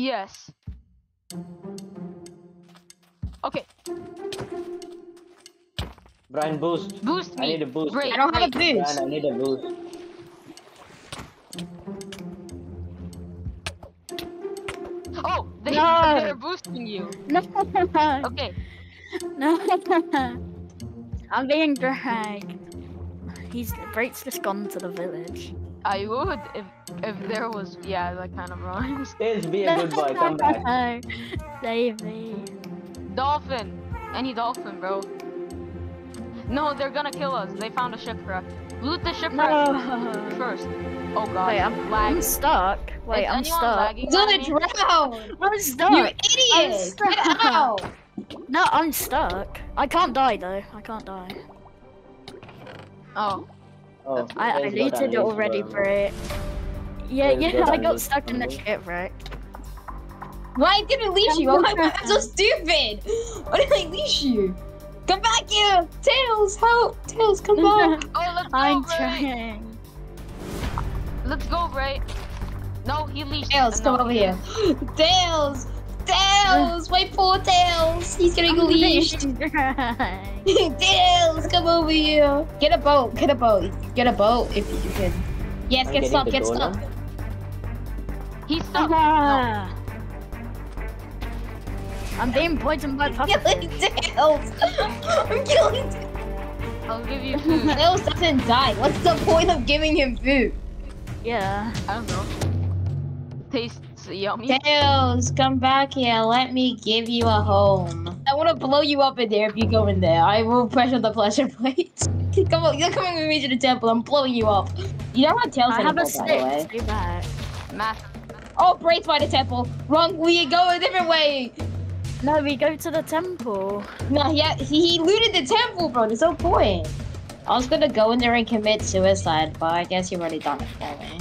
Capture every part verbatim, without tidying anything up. Yes. Okay. Brian, boost. Boost me. I need a boost. Great. I don't have a boost. Brian, I need a boost. Oh, they no. are boosting you. No. Okay. No. I'm being dragged. He's Braite's just gone to the village. I would if if there was yeah that kind of rhymes. Tails, be a good boy. Come back. Save me. Dolphin. Any dolphin, bro. No, they're gonna kill us. They found a shipwreck. Loot the shipwreck no. first. Oh god. Wait, I'm, I'm stuck. Wait, Is I'm stuck. You're gonna drown. I'm stuck. You idiot! Get out. No, I'm stuck. I can't die though. I can't die. Oh. oh I, I looted it already, Brit. Yeah, yeah, I got stuck in the shipwreck. Why did I leash you? Why am I so stupid? Why did I leash you? Come back here! Tails, help! Tails, come back! Oh, let's go, I'm Bray. trying. Let's go, Bray. No, he leashed Tails, come over here. Tails! Tails! My poor Tails! He's getting I'm leashed! Tails, come over here! Get a boat, get a boat. Get a boat if you can. Yes, I'm get stuck, get stuck. Now. He's stuck. Uh-huh. no. I'm being poisoned by puppets. I'm killing Tails! I'm killing Tails! I'll give you food. Tails doesn't die. What's the point of giving him food? Yeah. I don't know. Tastes yummy. Tails, come back here. Let me give you a home. I want to blow you up in there if you go in there. I will pressure the pleasure plate. Come on, you're coming with me to the temple. I'm blowing you up. You know how Tails I have a stick. Do that. Math. Oh, Braite's by the temple. Wrong. We go a different way. No, we go to the temple. No, yeah, he, he looted the temple, bro. There's no point. I was gonna go in there and commit suicide, but I guess you already done it for me.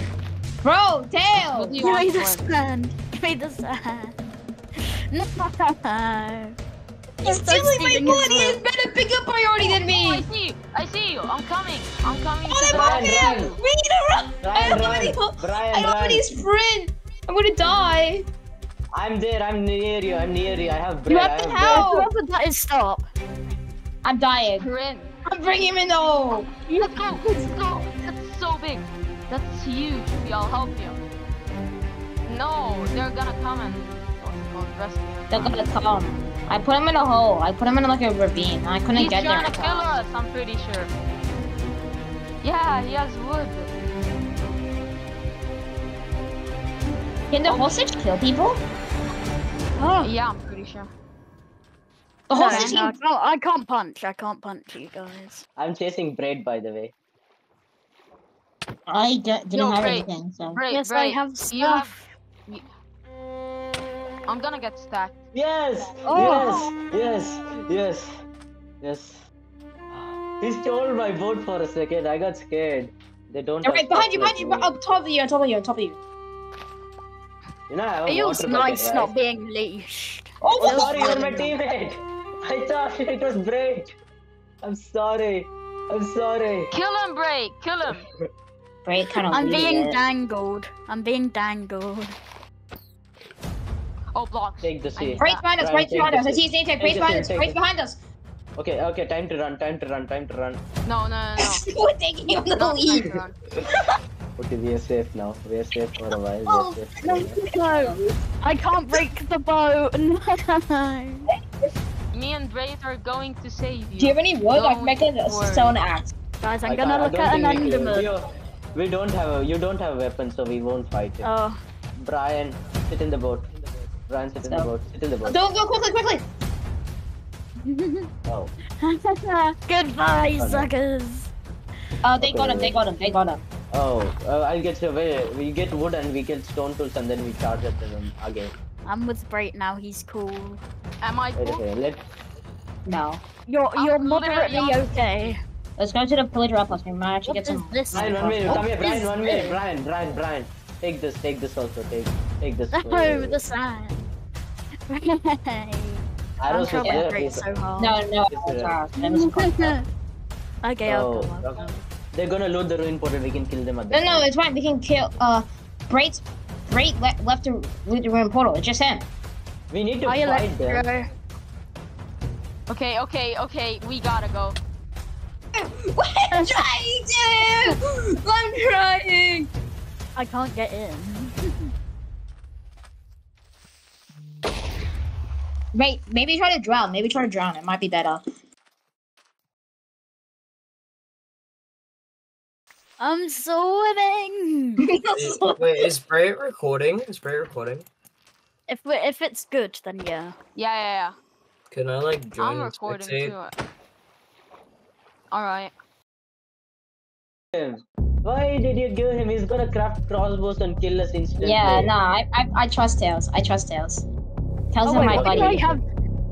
Bro, Tails! Give me the sand. Give me the sand. No. He's stealing my money. He has better bigger priority than me. Oh, I see you. I see you. I'm coming. I'm coming. Oh, I'm Brian, Brian. We need to run. Brian, I don't know any. Brian, I don't know any sprint. I'm gonna die. I'm there, I'm near you, I'm near you, I have bread. You have to help! Whoever that is, stop. I'm dying. Sprint. I'm bringing him in the hole. Let's go, let's go. That's so big. That's huge. I'll help you. No, they're gonna come and well, rescue. They're gonna come. I put him in a hole. I put him in like a ravine. I couldn't He's get there. He's trying to kill us, I'm pretty sure. Yeah, he has wood. Can the oh. hostage kill people? Oh. Yeah, I'm pretty sure. The no, hostage no, no, I can't punch. I can't punch you guys. I'm chasing Braite, by the way. I didn't no, have Braite. anything, so... Braite, yes, Braite. I have stuff. Have... I'm gonna get stacked. Yes! Oh. Yes! Yes! Yes! Yes! He stole my boat for a second. I got scared. They don't okay, have... behind you, behind you! Up top of you, up top of you, up top of you. You know, it was nice bucket, right? not being leashed. Oh, oh sorry, you're my teammate. I thought it was Braite. I'm sorry. I'm sorry. Kill him, Braite. Kill him. Braite kind of. I'm being it. dangled. I'm being dangled. Oh, block. Take the seat. Braite behind us. Braite behind us. I see his name. Braite behind us. Braite behind us. Okay, okay. Time to run. Time to run. Time to run. No, no, no. no. We're taking him on the lead. Okay, we are safe now. We are safe for a while. Oh, no, no! I can't break the boat! No! Me and Braite are going to save you. Do you have any wood? I've made a stone axe. Guys, I'm I gonna look at an enderman. We don't have a- you don't have a weapon, so we won't fight it. Oh. Brian, sit in the boat. Brian, sit in the boat. Sit in the boat. Don't go quickly, quickly! Oh. Goodbye, oh, no. suckers! Oh, they okay, got him, they got him, they got him. Oh, uh, I'll get you away. We get wood and we get stone tools and then we charge at them again. I'm with Braite now. He's cool. Am I cool? Okay, let's... No. You're I'm you're moderately okay. okay. Let's go to the pillager outpost. We might actually what get some. This Brian, one minute. Come here, Brian. One minute, Brian. Brian, Brian. Take this. Take this also. Take. Take this. Oh, no, the sand. I'm probably Braite so hard. No, no. no. Okay, oh, I'll go. I'll go. They're gonna load the ruin portal, we can kill them at the No, time. no, it's fine, we can kill, uh, Braite, Braite le left the Looter Room portal. It's just him. We need to I fight there. Okay, okay, okay. We gotta go. What I'm trying to! I'm trying! I can't get in. Wait, maybe try to drown. Maybe try to drown. It might be better. I'm swimming! Wait, is Braite recording? Is Braite recording? If we if it's good, then yeah. Yeah, yeah, yeah. Can I like join? I'm recording too. Alright. Why did you give him? He's gonna craft crossbows and kill us instantly. Yeah, no, I I, I trust Tails. I trust Tails. Tails oh, is my buddy. Why do I have?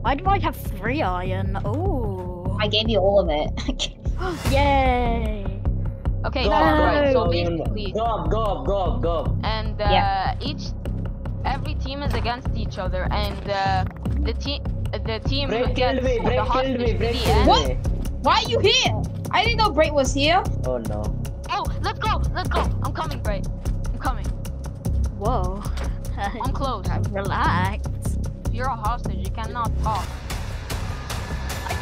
Why do I have three iron? Oh. I gave you all of it. Yay! Okay, go up, right, so basically, go up, go up, go up, go up. And uh, yeah. each, every team is against each other, and uh, the team, the team Braite gets me, the hostage me, to the end. What? Why are you here? I didn't know Braite was here. Oh no. Oh, let's go, let's go. I'm coming, Braite. I'm coming. Whoa. I'm close. Relax. If you're a hostage, you cannot talk. I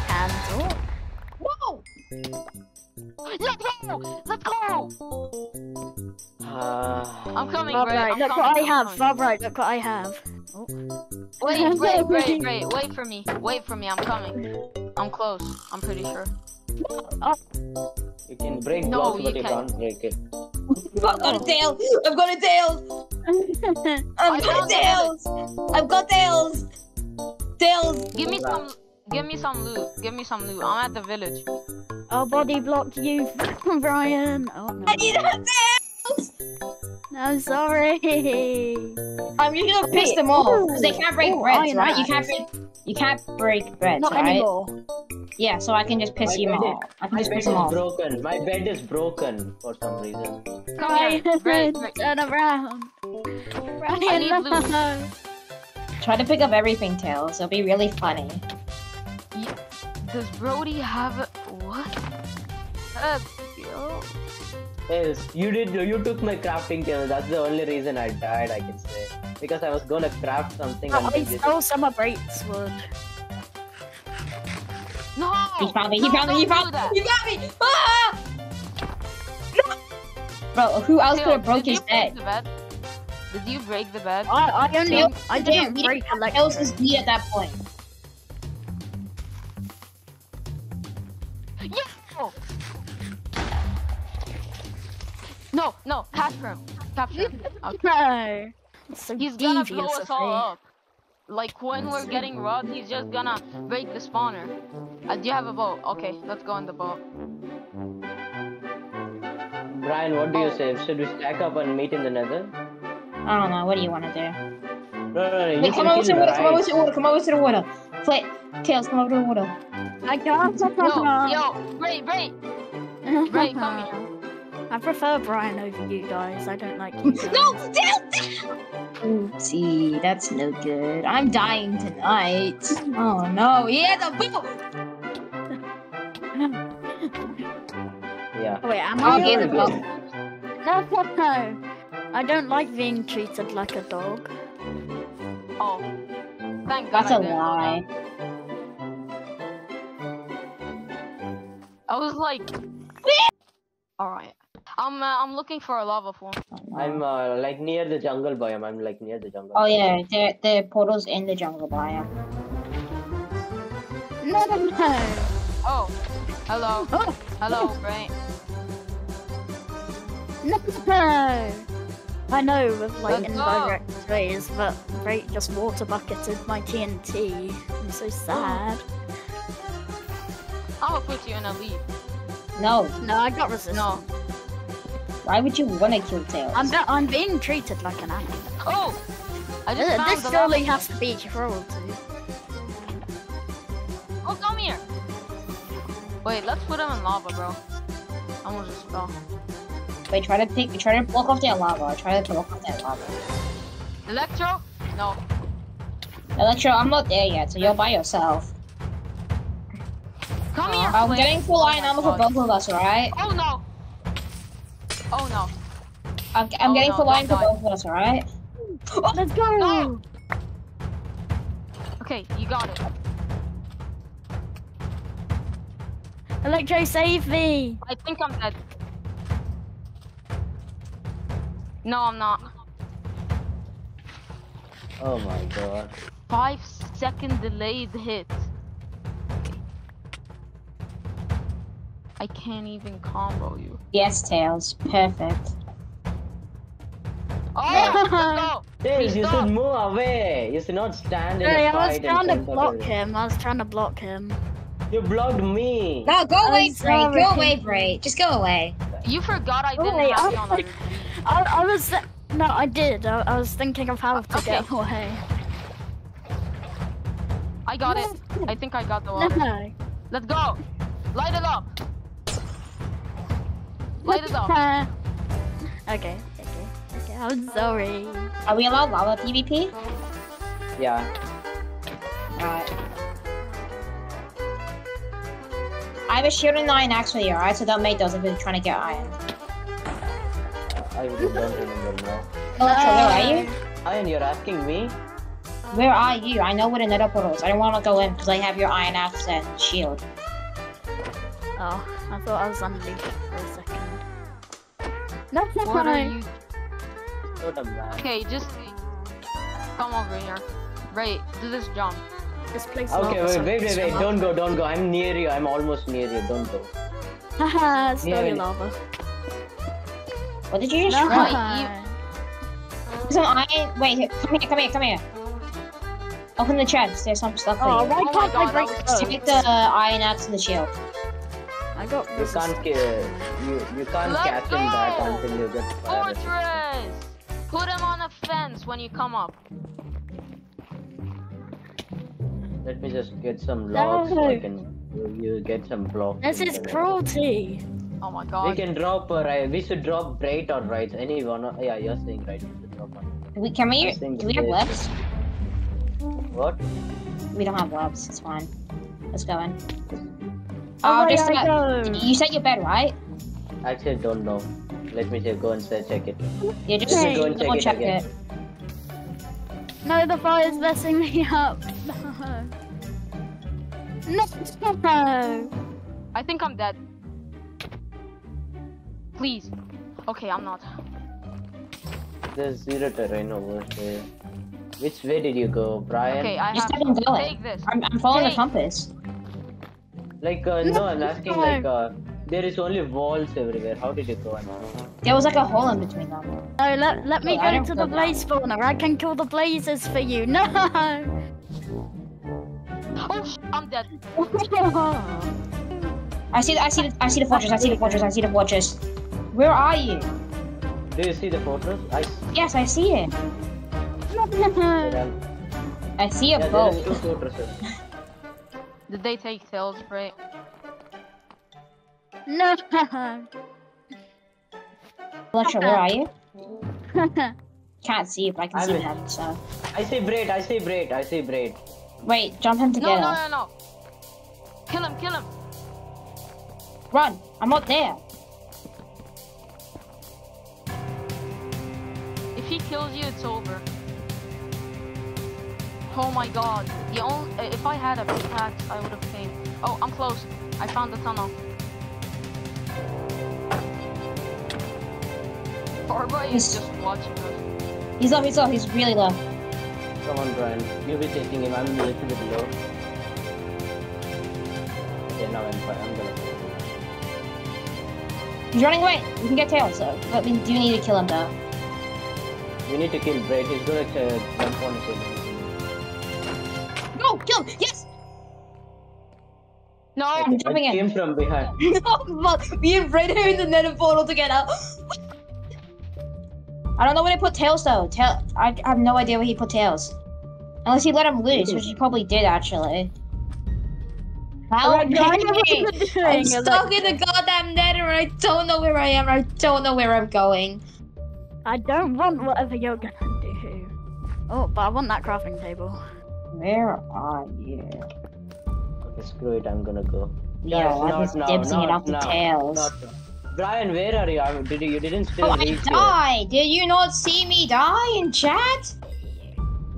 can talk. Whoa. Let's go! Let's go! Uh, I'm coming, Bob Braite. Right. I'm look coming, what I I'm have, Bob Right. Look what I have. Oh. Wait, wait, wait, wait, wait for me. Wait for me. I'm coming. I'm close. I'm pretty sure. Oh. You can break no, blocks, you but can. you can't break it. I've got a tail. I've got a tail. I've got tails. I've got tails. Tails. Give me some. Give me some loot. Give me some loot. I'm at the village. I'll body block you, Brian. Oh, no. I need a tails. I'm sorry. I'm just gonna piss them off because they can't break Ooh, breads, right? Know. You can't. Break, you can't break breads, Not right? anymore. Yeah, so I can just piss you off. I can just piss them off. My bed is broken. My bed is broken for some reason. Come here, Brian, turn around. Brian, I need loot. Try to pick up everything, Tails. It'll be really funny. Does Brody have a... what? Uh, yo. Yes, you did. You took my crafting table. That's the only reason I died, I can say, because I was gonna craft something. Oh, I stole some of Braite's wood. No! He found me. He no, found me. He found me. He found me. Ah! No! Bro, who else could have broke his bed? bed? Did you break the bed? I, I only. So, I didn't break the bed. Tails is me at that point. No, no, capture him. Capture him. Okay. So he's gonna blow us all up. Like when we're getting robbed, he's just gonna break the spawner. Uh, do you have a boat? Okay, let's go on the boat. Brian, what do oh. you say? Should we stack up and meet in the nether? I don't know. What do you want to do? No, no, no. Wait, come over to the water. Come over to the water. Come over to the water. Play. Tails, come over to the water. I can't. Yo, yo, Braite, Braite. Braite, come here. I prefer Brian over you guys. I don't like you guys. No! Oopsie, that's no good. I'm dying tonight. Oh no, he has a boat! Yeah. Oh, wait, am I I'll the boat. No, what no? I don't like being treated like a dog. Oh. Thank God. That's a lie. I was like... Alright. I'm uh, I'm looking for a lava form. I'm uh, like near the jungle biome. I'm like near the jungle. Oh yeah, there there are portals in the jungle biome. No, no, no. Oh, hello, oh. hello, Braite. No, no. I know with like Let's indirect go. ways, but Braite just water bucketed my T N T. I'm so sad. I'll put you in a lead. No. No, I got resistance. No. Why would you want to kill Tails? I'm, I'm being treated like an animal. Oh! I just uh, found this surely has to be cruelty. Oh, come here! Wait, let's put him in lava, bro. I'm gonna just go. Wait, try to pick, try to block off that lava. Try to block off that lava. Electro? No. Electro, I'm not there yet, so you're by yourself. Come here! I'm please. getting full iron armor for both of us, alright? Oh no! Oh no. I'm, I'm oh, getting no, full iron for both of us, alright? Oh, let's go! Oh. Okay, you got it. Electro, save me! I think I'm dead. No, I'm not. Oh my god. Five second delayed hit. I can't even combo you. Yes, Tails. Perfect. Oh! Tails, you should move away. You should not stand in hey, a fight. I was trying to block him. I was trying to block him. You blocked me. No, go I'm away, Braite. Go away, Braite. Just go away. You forgot I didn't wait, have you on like, I, I was... No, I did. I, I was thinking of how to okay. get away. I got it. I think I got the water. No. Let's go. Light it up. Light it up. Okay. Okay. Okay. I'm sorry. Are we allowed lava PvP? Yeah. Alright. I have a shield and iron actually, alright? So don't make those if you're trying to get iron. I really don't remember now. Electro, where are you? Iron, you're asking me? Where are you? I know where the nether portals. I don't want to go in because I have your iron axe and shield. Oh, I thought I was on leave for a second. That's not what are you? Okay, just come over here. Right, do this jump. This place. Okay, wait, wait, wait, wait! Don't go, don't go! I'm near you. I'm almost near you. Don't go. Haha, stole your lava. What did you just no. try? You... Some iron. Wait, come here, come here, come here. Open the chest. There's some stuff there. Oh, right, right, right, right. Stick the iron axe and the shield. I got you can't you, you can't Let's catch go. him back until you get fired. Fortress! Put him on a fence when you come up. Let me just get some logs no. so I can you get some blocks. This is cruelty. Oh my god. We can drop a right we should drop Braite or right anyone or, yeah you're saying right we should drop on. We can we do we have webs? What? We don't have webs, it's fine. Let's go in. Oh, oh just about, you set your bed, right? Actually, don't know. Let me just go and check it. Yeah, just okay. go and check, it, check again. it. No, the fire is messing me up. No. No. I think I'm dead. Please. Okay, I'm not. There's zero terrain over here. Which way did you go, Brian? Okay, I just have to go. Take this. I'm, I'm following take. the compass. Like, uh, no, I'm asking, like, uh, there is only walls everywhere. How did you go? There was like a hole in between them. No, let, let me oh, go to the blaze spawner. I can kill the blazes for you. No! Oh, sh I'm dead. I see the, I see the, I see the fortress, I see the fortress, I see the fortress. Where are you? Do you see the fortress? I yes, I see it. I see a yeah, boat. There is two fortresses. Did they take Tails, right? No! Electro, where are you? Can't see you, but I can I'm see in... him, so... I see Braite, I see Braite, I see Braite. Wait, jump him together. No, no, no, no! Kill him, kill him! Run! I'm not there! If he kills you, it's over. Oh my god, the only, if I had a pickaxe, I would have came. Oh, I'm close. I found the tunnel. Farba is just watching us. He's low, he's low, he's really low. Come on, Brian. You'll be taking him. I'm a little bit low. Okay, now I'm fine. I'm gonna kill him. He's running away. We can get Tails, though. But we do need to kill him, though. We need to kill Braite. He's gonna jump on his kill him! Yes! No, okay, I'm jumping in. Came from behind. No, we and Braite are in the nether portal together. I don't know where they put Tails though. Tail I, I have no idea where he put Tails. Unless he let him loose, which he probably did actually. How I'm, I'm stuck in the goddamn nether and I don't know where I am. I don't know where I'm going. I don't want whatever you're gonna do. Oh, but I want that crafting table. Where are you? Okay, screw it, I'm gonna go. Yeah, no, I'm just dipsing it off the Tails. Not, Brian, where are you? Did you, you didn't still oh, reach I die! Here. Did you not see me die in chat?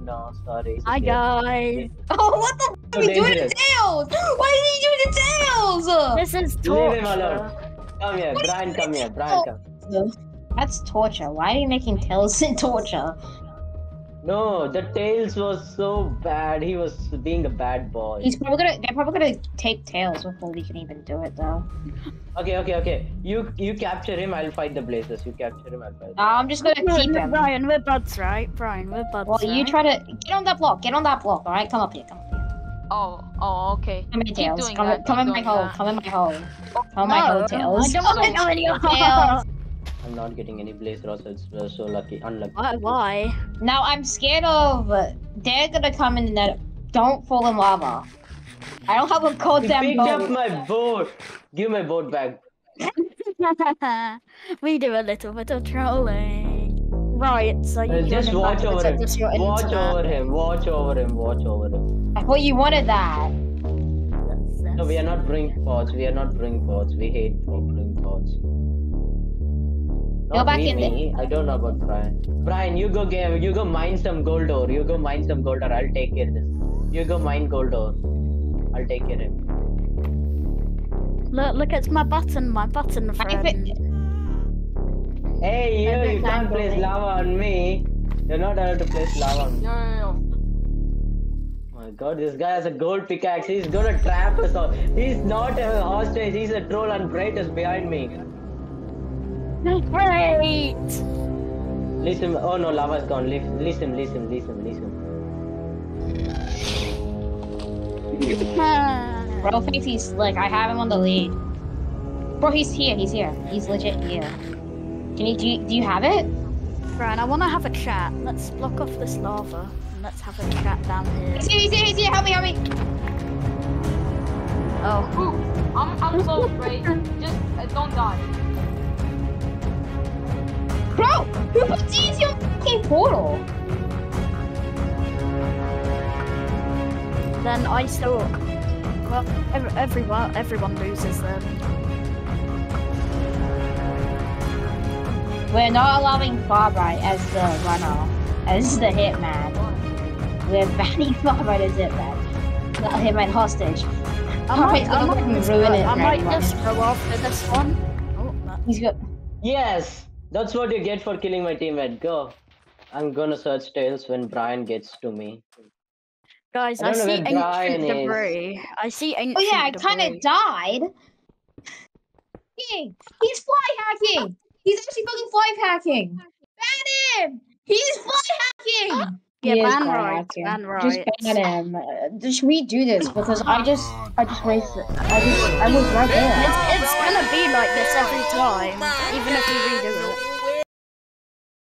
No, sorry. I died. Oh, what the f***? He's doing the tails! Why is he doing the tails? This is torture. Leave him alone. Come here, what Brian, come here. Brian, come. That's torture. Why are you making tails in torture? No, the tails was so bad. He was being a bad boy. He's probably gonna. They're probably gonna take tails before we can even do it, though. Okay, okay, okay. You you capture him. I'll fight the blazers. You capture him. I'll fight. Uh, I'm just gonna no, keep no, him. Brian, we're buds, right? Brian, we're buds. Well, right? You try to get on that block. Get on that block. All right, come up here. Come up here. Oh, oh, okay. Come in, tails. Doing come, that, come, in doing hole, come in my hole. Come in my hole. Come in my hole, tails. I don't want any tails. I'm not getting any blaze rods, it's uh, so lucky, unlucky. Why, why? Now I'm scared of... They're gonna come in that don't fall in lava. I don't have a goddamn boat. You picked up my boat! Give my boat back. We do a little bit of trolling. Right, so you uh, just watch over him. Watch internet. over him, watch over him, watch over him. I thought you wanted that. That's, that's no, we are not bring pods, we are not bring pods. We hate bring pods. Not go back me, in me. There. I don't know about Brian. Brian, you go game. You go mine some gold ore. You go mine some gold ore. I'll take care of this. You go mine gold ore. I'll take care of him. Look, look, it's my button. My button, friend. Hey, you, you can't place lava on me. You're not allowed to place lava on me. No, no, no. Oh my god, this guy has a gold pickaxe. He's gonna trap us all. He's not a hostage. He's a troll and Braite is behind me. Great! Listen, oh no, lava's gone. Listen, listen, listen, listen. Bro, thinks he's slick. I have him on the lead. Bro, he's here, he's here. He's legit here. Can you, do you, do you have it? Brian, I want to have a chat. Let's block off this lava and let's have a chat down here. He's here, he's here, he's here. Help me, help me. Oh. Ooh, I'm, I'm so afraid. Just uh, don't die. Bro, who put these in your fucking portal? Then I still... Well, every, everyone, everyone loses then. We're not allowing Farbright as the runner, as the hitman. We're banning Farbright as hitman. Not hitman hostage. I might, I might, ruin go, it I might just go after this one. Oh, no. He's got... Yes! That's what you get for killing my teammate. Go. I'm gonna search tails when Brian gets to me. Guys, I, I see ancient debris. I see ancient debris. Oh yeah, I kind of died. He's fly hacking. He's actually fucking fly hacking. Ban him. He's fly hacking. Uh, yeah, he ban right. Ban right. Just ban him. Uh, should we do this? Because I just, I just wasted. I just, I was right there. It's, it's gonna be like this every time, even if we redo it.